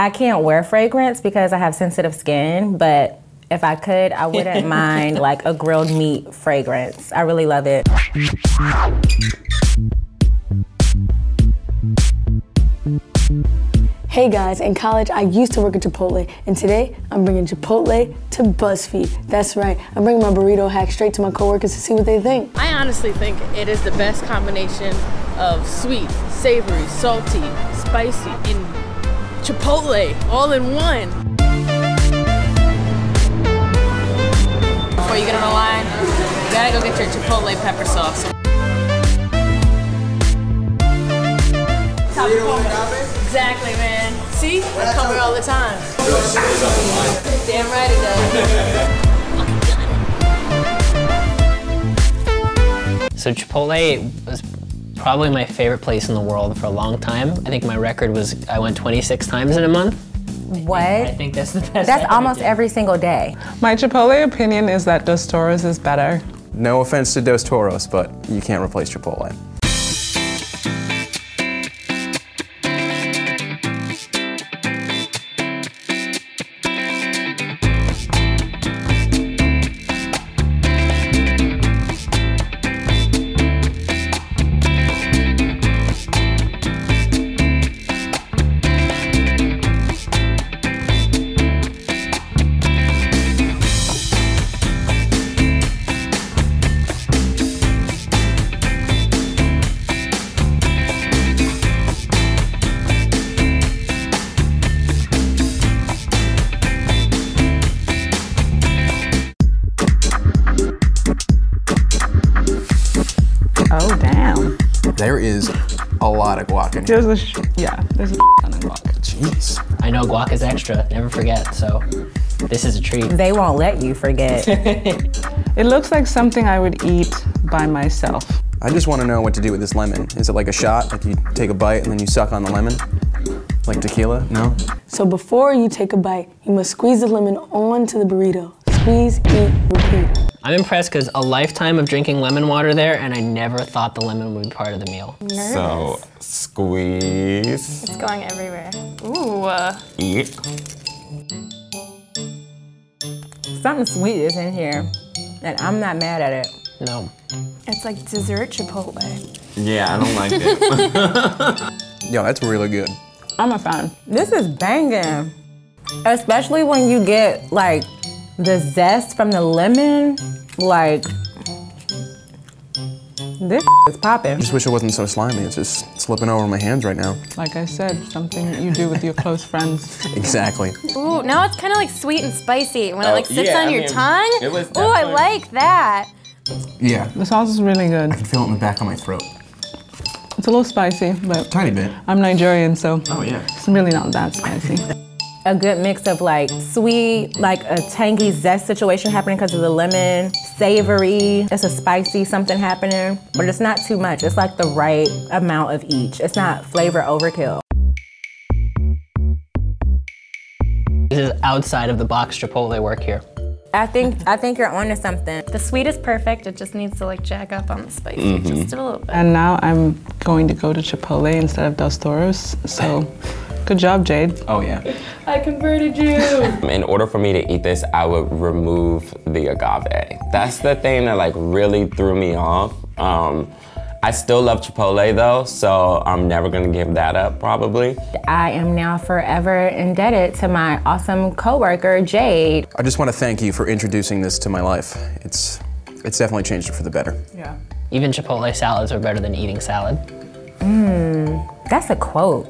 I can't wear fragrance because I have sensitive skin, but if I could, I wouldn't mind like a grilled meat fragrance. I really love it. Hey guys, in college I used to work at Chipotle, and today I'm bringing Chipotle to BuzzFeed. That's right, I'm bringing my burrito hack straight to my coworkers to see what they think. I honestly think it is the best combination of sweet, savory, salty, spicy, and Chipotle all in one. Before you get on the line, you gotta go get your Chipotle pepper sauce. Exactly, man. See? I come here all the time. Damn right it does. So Chipotle was probably my favorite place in the world for a long time. I think my record was I went 26 times in a month. What? I think that's the best. That's almost every single day. My Chipotle opinion is that Dos Toros is better. No offense to Dos Toros, but you can't replace Chipotle. Oh, damn. There is a lot of guac in here. There's a ton of guac. Jeez. I know guac is extra, never forget, so this is a treat. They won't let you forget. It looks like something I would eat by myself. I just want to know what to do with this lemon. Is it like a shot? Like you take a bite and then you suck on the lemon? Like tequila? No? So before you take a bite, you must squeeze the lemon onto the burrito. Squeeze, eat, repeat. I'm impressed because a lifetime of drinking lemon water there, and I never thought the lemon would be part of the meal. Nervous. So, squeeze. It's going everywhere. Ooh. Eat. Something sweet is in here, and I'm not mad at it. No. It's like dessert Chipotle. Yeah, I don't like it. Yo, that's really good. I'm a fan. This is banging. Especially when you get, like, the zest from the lemon, like, this is popping. I just wish it wasn't so slimy. It's just slipping over my hands right now. Like I said, something you do with your close friends. Exactly. Ooh, now it's kind of like sweet and spicy. When it like sits on your tongue. It was definitely... Ooh, I like that. Yeah. The sauce is really good. I can feel it in the back of my throat. It's a little spicy, but... Tiny bit. I'm Nigerian, so... Oh, yeah. It's really not that spicy. A good mix of like sweet, like a tangy zest situation happening because of the lemon, savory, it's a spicy something happening, but it's not too much. It's like the right amount of each. It's not flavor overkill. This is outside of the box Chipotle work here. I think you're onto something. The sweet is perfect. It just needs to like jack up on the spicy just a little bit. And now I'm going to go to Chipotle instead of Dos Toros, so. Good job, Jade. Oh, yeah. I converted you. In order for me to eat this, I would remove the agave. That's the thing that like really threw me off. I still love Chipotle though, so I'm never gonna give that up probably. I am now forever indebted to my awesome coworker, Jade. I just wanna thank you for introducing this to my life. It's definitely changed it for the better. Yeah. Even Chipotle salads are better than eating salad. That's a quote.